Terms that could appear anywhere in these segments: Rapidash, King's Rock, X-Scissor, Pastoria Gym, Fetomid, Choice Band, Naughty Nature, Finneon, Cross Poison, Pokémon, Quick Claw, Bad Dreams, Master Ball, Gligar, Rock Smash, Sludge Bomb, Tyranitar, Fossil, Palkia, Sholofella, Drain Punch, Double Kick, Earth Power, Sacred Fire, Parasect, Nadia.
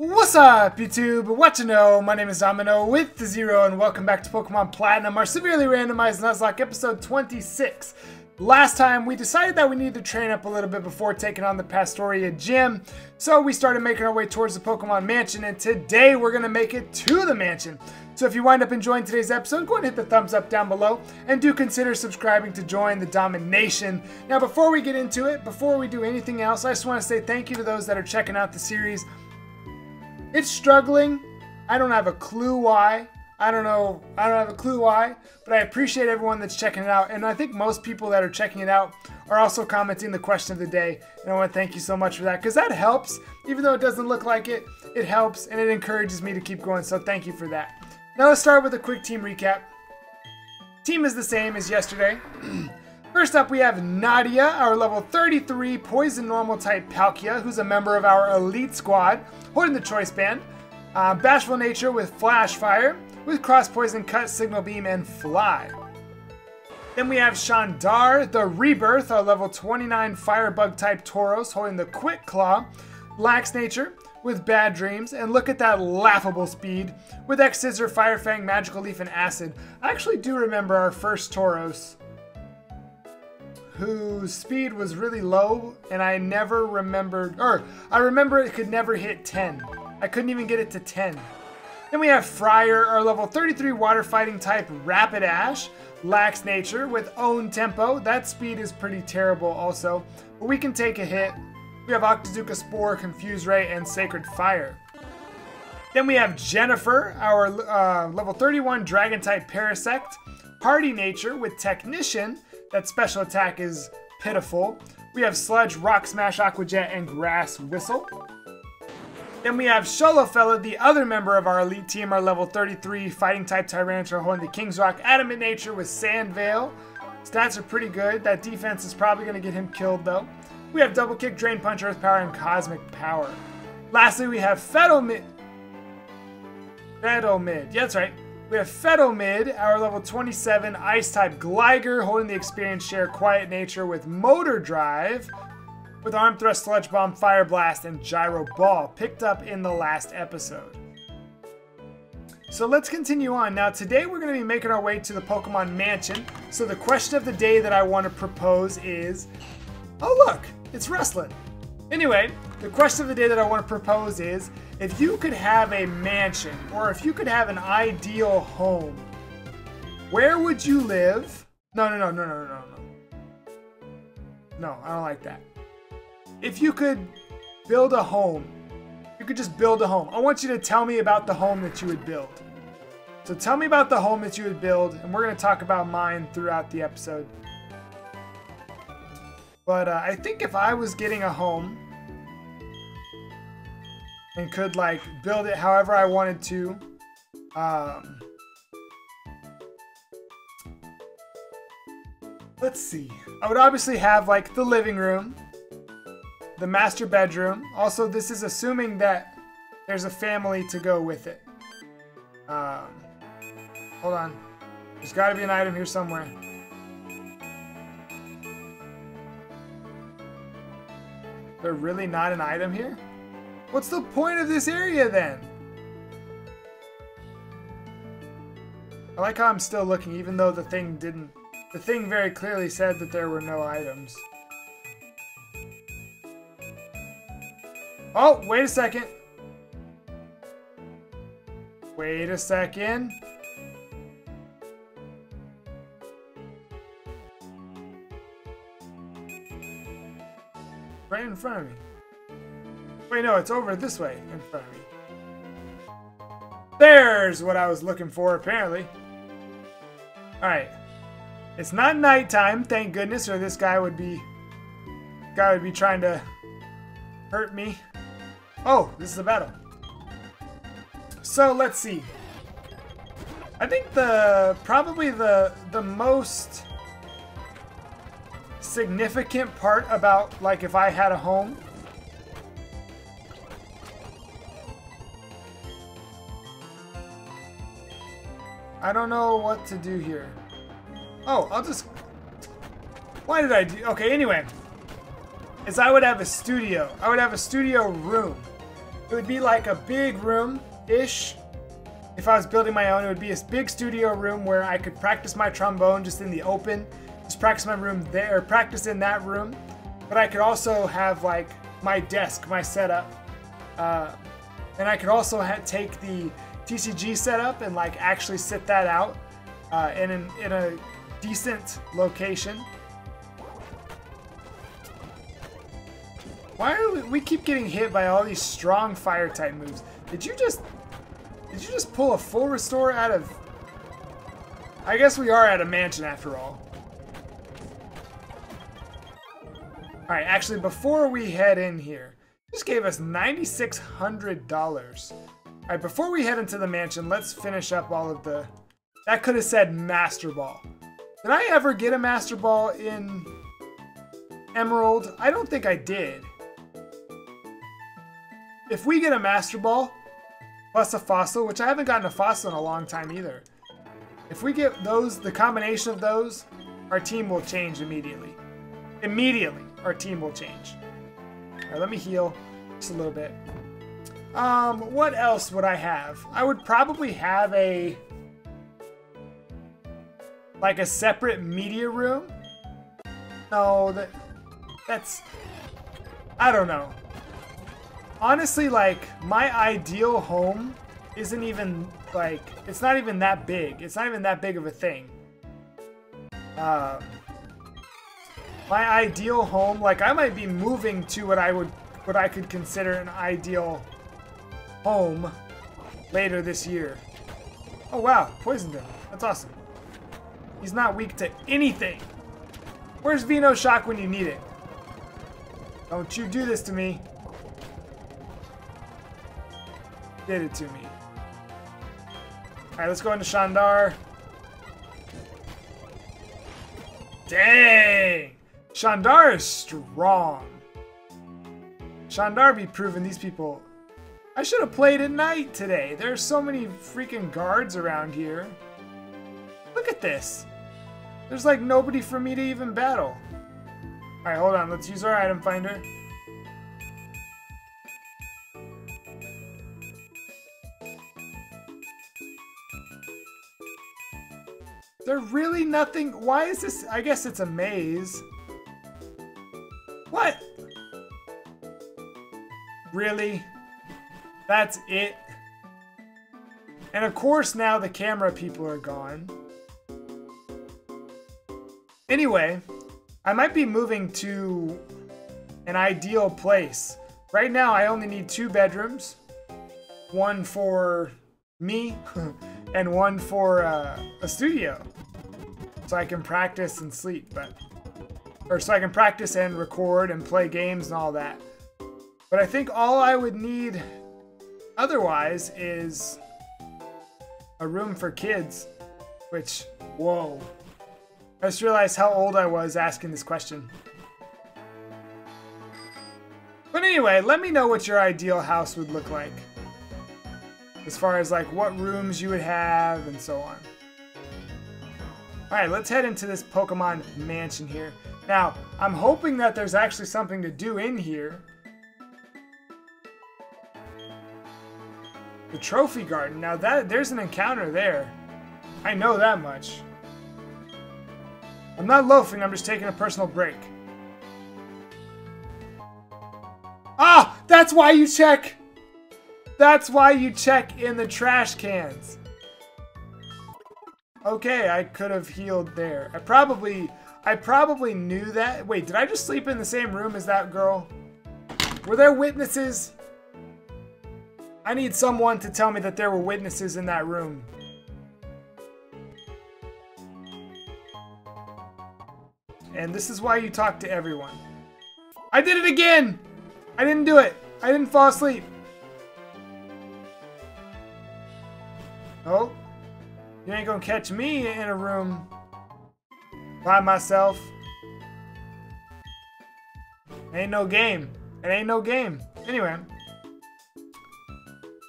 What's up, YouTube? What to know? My name is Domino with the Zero, and welcome back to Pokemon Platinum, our severely randomized Nuzlocke episode 26. Last time, we decided that we needed to train up a little bit before taking on the Pastoria Gym, so we started making our way towards the Pokemon Mansion, and today we're going to make it to the Mansion. So if you wind up enjoying today's episode, go ahead and hit the thumbs up down below, and do consider subscribing to join the Domination. Now, before we get into it, before we do anything else, I just want to say thank you to those that are checking out the series. It's struggling. I don't have a clue why. I don't have a clue why, but I appreciate everyone that's checking it out, and I think most people that are checking it out are also commenting the question of the day, and I want to thank you so much for that, because that helps. Even though it doesn't look like it, it helps, and it encourages me to keep going, so thank you for that. Now let's start with a quick team recap. Team is the same as yesterday. First up, we have Nadia, our level 33 Poison Normal type Palkia, who's a member of our Elite Squad, holding the Choice Band. Bashful Nature with Flash Fire, with Cross Poison, Cut, Signal Beam, and Fly. Then we have Shandar, the Rebirth, our level 29 Firebug type Tauros, holding the Quick Claw. Lax Nature with Bad Dreams, and look at that laughable speed with X-Scissor, Fire Fang, Magical Leaf, and Acid. I actually do remember our first Tauros, whose speed was really low, and I never remembered, or I remember it could never hit 10. I couldn't even get it to 10. Then we have Friar, our level 33 water fighting type Rapidash, Lax Nature with Own Tempo. That speed is pretty terrible also, but we can take a hit. We have Octazooka Spore, Confuse Ray, and Sacred Fire. Then we have Jennifer, our level 31 dragon type Parasect, Hardy Nature with Technician. That special attack is pitiful. We have Sludge, Rock Smash, Aqua Jet, and Grass Whistle. Then we have Sholofella, the other member of our elite team, our level 33 fighting type Tyranitar, holding the King's Rock, Adamant Nature with Sand Veil. Stats are pretty good. That defense is probably going to get him killed though. We have Double Kick, Drain Punch, Earth Power, and Cosmic Power. Lastly, we have Fetomid. Yeah, that's right. We have Fetomid, our level 27 Ice-type Gligar, holding the Experience Share, Quiet Nature with Motor Drive, with Arm Thrust, Sludge Bomb, Fire Blast, and Gyro Ball, picked up in the last episode. So let's continue on. Now today we're going to be making our way to the Pokemon Mansion, so the question of the day that I want to propose is... oh look, it's wrestling! Anyway, the question of the day that I want to propose is, if you could have a mansion, or if you could have an ideal home, where would you live? No, I don't like that. If you could build a home, you could just build a home. I want you to tell me about the home that you would build. So tell me about the home that you would build, and we're going to talk about mine throughout the episode. But I think if I was getting a home, and could like build it however I wanted to, let's see, I would obviously have like the living room, the master bedroom. Also, this is assuming that there's a family to go with it. Hold on, there's got to be an item here somewhere. There's really not an item here? What's the point of this area then? I like how I'm still looking even though the thing didn't. The thing very clearly said that there were no items. Oh, wait a second. Wait a second. Right in front of me. Wait, no, it's over this way in front of me. There's what I was looking for, apparently. Alright. It's not nighttime, thank goodness, or this guy would be trying to hurt me. Oh, this is a battle. So let's see. I think probably the most significant part about like if I had a home. I don't know what to do here. Oh, I'll just... why did I do... okay, anyway. Is I would have a studio. I would have a studio room. It would be like a big room-ish. If I was building my own, it would be a big studio room where I could practice my trombone just in the open. Just practice my room there, practice in that room. But I could also have like my desk, my setup. And I could also take the TCG setup and like actually sit that out in a decent location. Why are we keep getting hit by all these strong fire type moves? Did you just pull a full restore out of... I guess we are at a mansion after all. Alright, actually before we head in here, this gave us $9,600. Alright, before we head into the mansion, let's finish up all of the... That could have said Master Ball. Did I ever get a Master Ball in Emerald? I don't think I did. If we get a Master Ball, plus a Fossil, which I haven't gotten a Fossil in a long time either. If we get those, the combination of those, our team will change immediately. Immediately, our team will change. All right, let me heal just a little bit. What else would I have? I would probably have a... like a separate media room? No, that's... I don't know. Honestly, like, my ideal home isn't even, like, it's not even that big. It's not even that big of a thing. My ideal home, like, I might be moving to what I could consider an ideal home later this year. Oh, wow. Poisoned him. That's awesome. He's not weak to anything. Where's Vino Shock when you need it? Don't you do this to me. Did it to me. All right, let's go into Shandar. Dang! Shandar is strong. Shandar be proving these people... I should have played at night today. There's so many freaking guards around here. Look at this. There's like nobody for me to even battle. All right, hold on. Let's use our item finder. There's really nothing. Why is this? I guess it's a maze. What? Really? That's it? And of course now the camera people are gone. Anyway, I might be moving to an ideal place. Right now I only need 2 bedrooms. One for me and one for a studio. So I can practice and sleep, so I can practice and record and play games and all that. But I think all I would need otherwise is a room for kids, which, whoa. I just realized how old I was asking this question. But anyway, let me know what your ideal house would look like. As far as like what rooms you would have and so on. Alright, let's head into this Pokemon Mansion here. Now, I'm hoping that there's actually something to do in here. The Trophy Garden. Now, that there's an encounter there. I know that much. I'm not loafing, I'm just taking a personal break. Ah! That's why you check! That's why you check in the trash cans. Okay, I could have healed there. I probably knew that. Wait, did I just sleep in the same room as that girl? Were there witnesses? I need someone to tell me that there were witnesses in that room. And this is why you talk to everyone. I did it again! I didn't do it. I didn't fall asleep. Oh. You ain't gonna catch me in a room by myself. Ain't no game. It ain't no game. Anyway.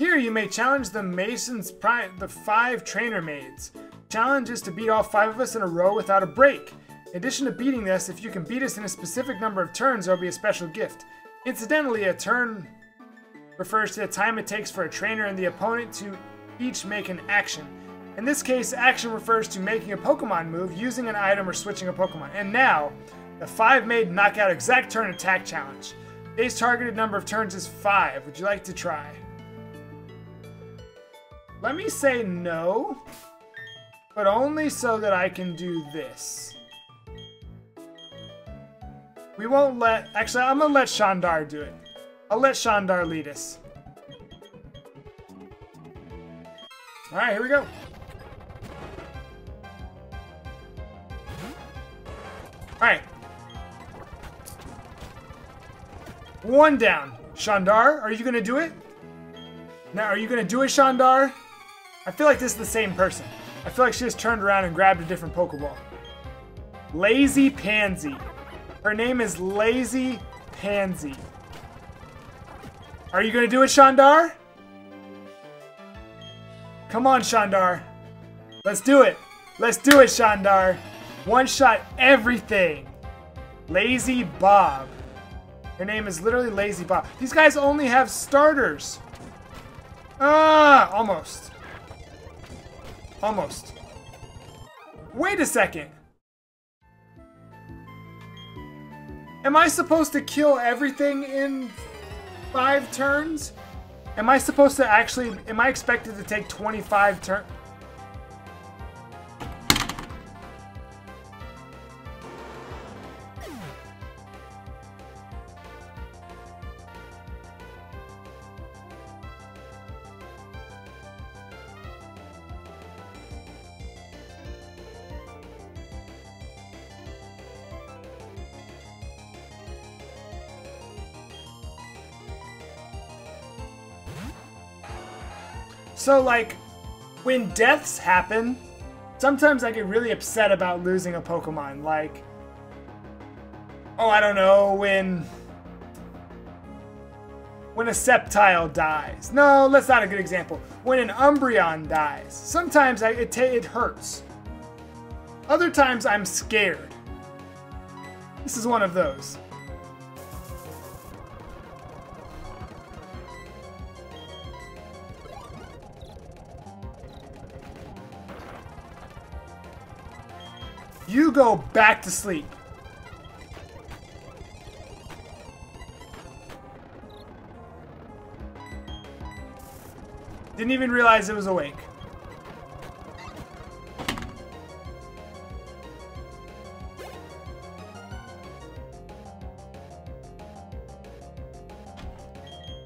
Here you may challenge the five trainer maids. Challenge is to beat all 5 of us in a row without a break. In addition to beating this, if you can beat us in a specific number of turns, there will be a special gift. Incidentally, a turn refers to the time it takes for a trainer and the opponent to each make an action. In this case, action refers to making a Pokemon move, using an item, or switching a Pokemon. And now, the 5-made knockout exact turn attack challenge. Today's targeted number of turns is 5. Would you like to try? Let me say no, but only so that I can do this. We won't let... Actually, I'm going to let Shandar do it. I'll let Shandar lead us. Alright, here we go. Alright. One down. Shandar, are you going to do it? Now, are you going to do it, Shandar? I feel like this is the same person. I feel like she just turned around and grabbed a different Pokeball. Lazy Pansy. Her name is Lazy Pansy. Are you going to do it, Shandar? Come on, Shandar. Let's do it. Let's do it, Shandar. One-shot everything. Lazy Bob. Her name is literally Lazy Bob. These guys only have starters. Ah, almost. Almost. Wait a second. Am I supposed to kill everything in 5 turns? Am I supposed to actually... Am I expected to take 25 turns? So, like, when deaths happen, sometimes I get really upset about losing a Pokemon. Like, oh, I don't know, when a Sceptile dies. No, that's not a good example. When an Umbreon dies. Sometimes it hurts. Other times I'm scared. This is one of those. You go back to sleep. Didn't even realize it was awake.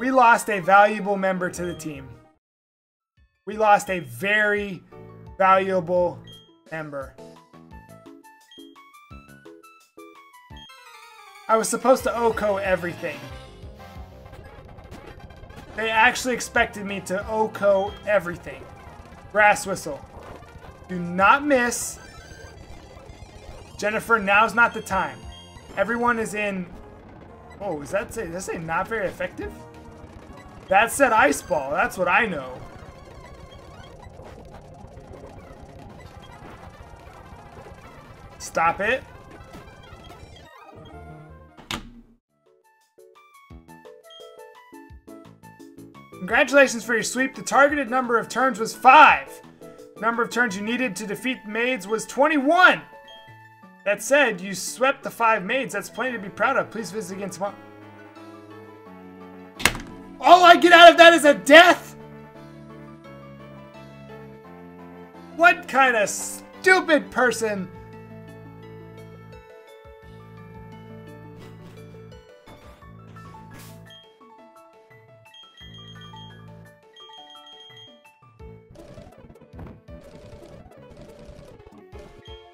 We lost a valuable member to the team. We lost a very valuable member. I was supposed to OHKO everything. They actually expected me to OHKO everything. Grass Whistle. Do not miss. Jennifer, now's not the time. Everyone is in... Oh, does that say not very effective? That said Ice Ball. That's what I know. Stop it. Congratulations for your sweep. The targeted number of turns was 5. The number of turns you needed to defeat maids was 21. That said, you swept the 5 maids. That's plenty to be proud of. Please visit again tomorrow. All I get out of that is a death? What kind of stupid person?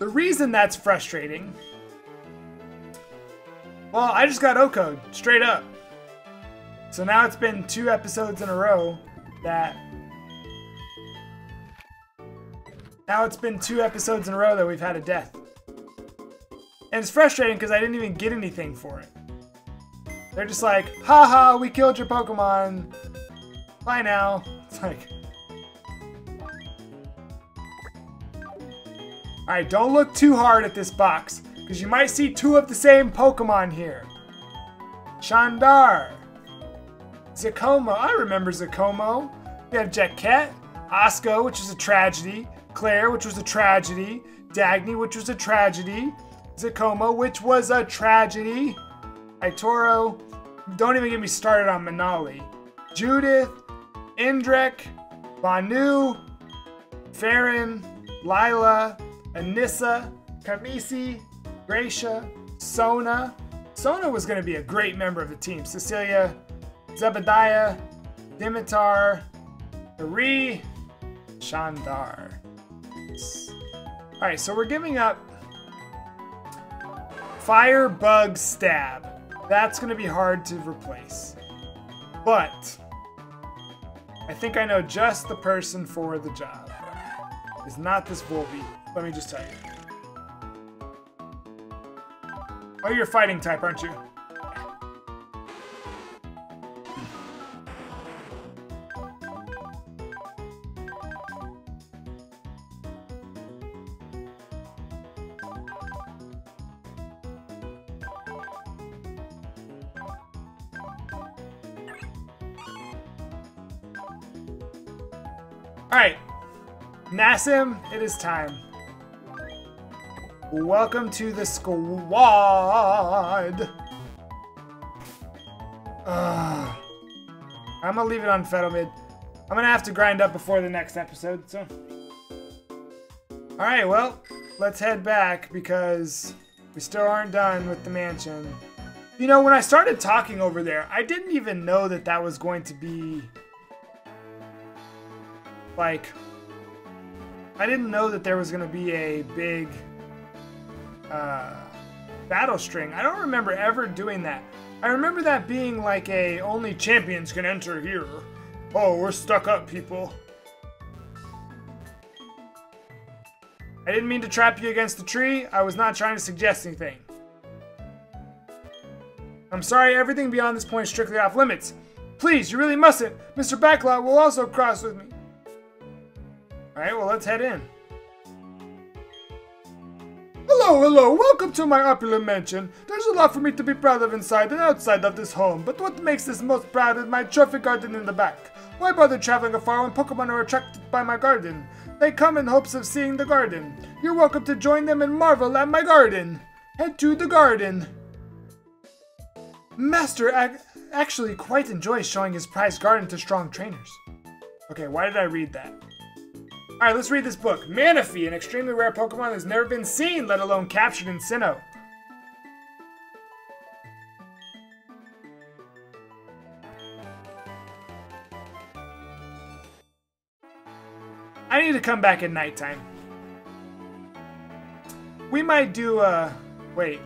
The reason that's frustrating... Well, I just got OHKO'd, straight up. So now it's been 2 episodes in a row that... Now it's been 2 episodes in a row that we've had a death. And it's frustrating because I didn't even get anything for it. They're just like, haha, we killed your Pokemon. Bye now. It's like... Alright, don't look too hard at this box, because you might see 2 of the same Pokemon here. Shandar. Zacomo, I remember Zacomo. We have Jaquette, Osco, which is a tragedy, Claire, which was a tragedy, Dagny, which was a tragedy, Zacomo, which was a tragedy, Itoro, don't even get me started on Manali, Judith, Indrek, Banu, Farron, Lila, Anissa, Kamisi, Gracia, Sona. Sona was going to be a great member of the team. Cecilia, Zebediah, Dimitar, Marie, Shandar. Alright, so we're giving up Fire, Bug, Stab. That's going to be hard to replace. But I think I know just the person for the job. It's not this Volbeat. Let me just tell you. Oh, you're fighting type, aren't you? Alright. Nassim, it is time. Welcome to the squad. I'm gonna leave it on Fetomid. I'm gonna have to grind up before the next episode, so. Alright, well, let's head back because we still aren't done with the mansion. You know, when I started talking over there, I didn't even know that that was going to be, like, I didn't know that there was gonna be a big battle string. I don't remember ever doing that. I remember that being like a only champions can enter here. Oh, we're stuck up, people. I didn't mean to trap you against the tree. I was not trying to suggest anything. I'm sorry, everything beyond this point is strictly off limits. Please, you really mustn't. Mr. Backlot will also cross with me. Alright, well, let's head in. Hello, hello, welcome to my opulent mansion. There's a lot for me to be proud of inside and outside of this home, but what makes this most proud is my trophy garden in the back. Why bother traveling afar when Pokemon are attracted by my garden? They come in hopes of seeing the garden. You're welcome to join them and marvel at my garden. Head to the garden. Master actually quite enjoys showing his prized garden to strong trainers. Okay, why did I read that? Alright, let's read this book. Manaphy, an extremely rare Pokemon that's never been seen, let alone captured in Sinnoh. I need to come back at nighttime. We might do wait.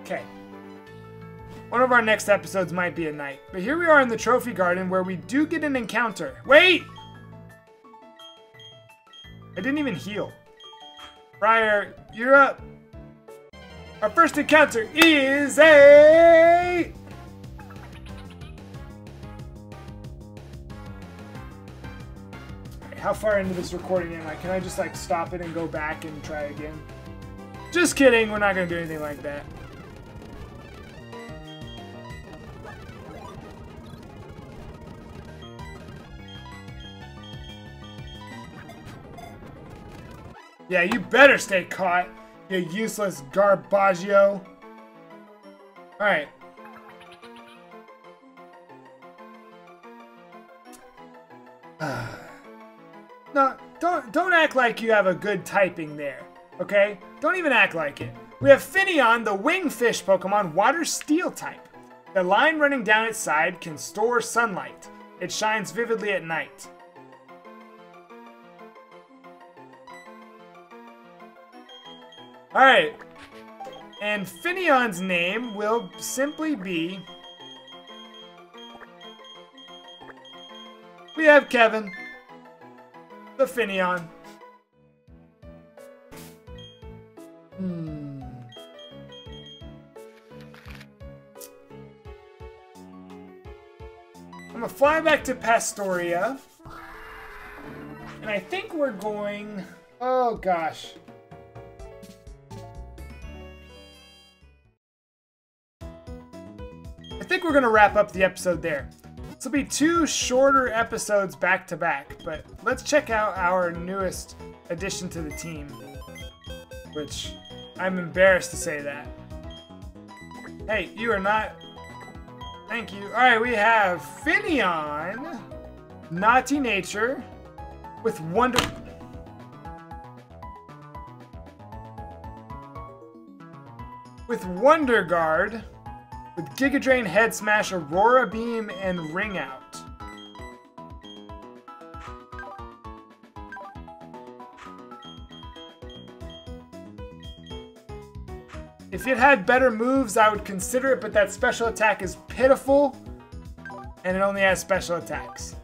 Okay. One of our next episodes might be at night. But here we are in the Trophy Garden where we do get an encounter. Wait! I didn't even heal. Friar, you're up. Our first encounter is a... How far into this recording am I? Can I just like stop it and go back and try again? Just kidding, we're not gonna do anything like that. Yeah, you better stay caught, you useless garbaggio. Alright. No, don't act like you have a good typing there, okay? Don't even act like it. We have Finneon, the wingfish Pokemon, water steel type. The line running down its side can store sunlight. It shines vividly at night. Alright, and Finneon's name will simply be... We have Kevin, the Finneon. I'm gonna fly back to Pastoria, and I think we're going... Oh gosh. we're going to wrap up the episode there. This will be two shorter episodes back to back, but let's check out our newest addition to the team, which I'm embarrassed to say that. Hey, you are not... Thank you. Alright, we have Finneon, Naughty Nature, with Wonder... with Wonder Guard, with Giga Drain, Head Smash, Aurora Beam, and Ring Out. If it had better moves, I would consider it, but that special attack is pitiful, and it only has special attacks.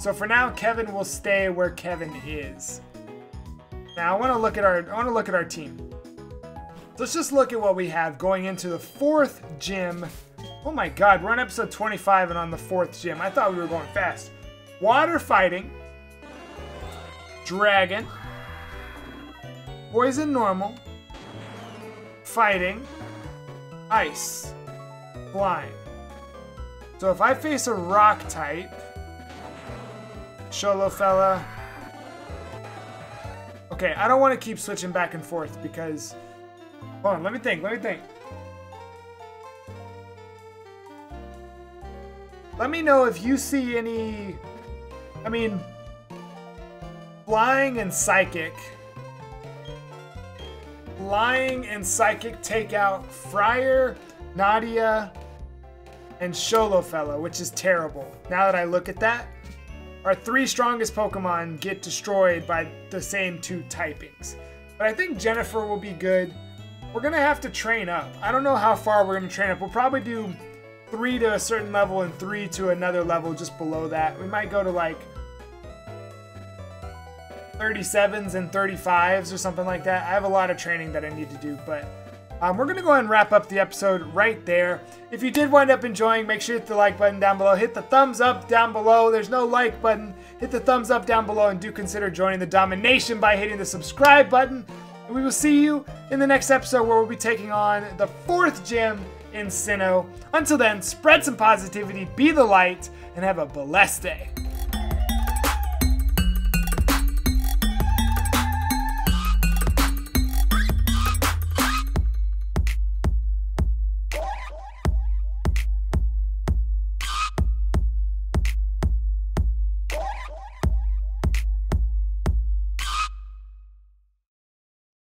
So for now, Kevin will stay where Kevin is. Now I want to look at our team. Let's just look at what we have going into the 4th gym. Oh my god, we're on episode 25 and on the 4th gym. I thought we were going fast. Water Fighting, Dragon, Poison Normal, Fighting, Ice, Flying. So if I face a Rock type, Sholofella. Okay, I don't want to keep switching back and forth because... Hold on, let me think. Let me know if you see any... I mean... Flying and Psychic take out Friar, Nadia, and Sholofella, which is terrible. Now that I look at that, our 3 strongest Pokemon get destroyed by the same 2 typings. But I think Jennifer will be good. We're going to have to train up. I don't know how far we're going to train up. We'll probably do 3 to a certain level and 3 to another level just below that. We might go to like 37s and 35s or something like that. I have a lot of training that I need to do, but we're going to go ahead and wrap up the episode right there. If you did wind up enjoying, make sure you hit the like button down below. Hit the thumbs up down below. There's no like button. Hit the thumbs up down below and do consider joining the Domination by hitting the subscribe button. And we will see you in the next episode where we'll be taking on the 4th gym in Sinnoh. Until then, spread some positivity, be the light, and have a blessed day.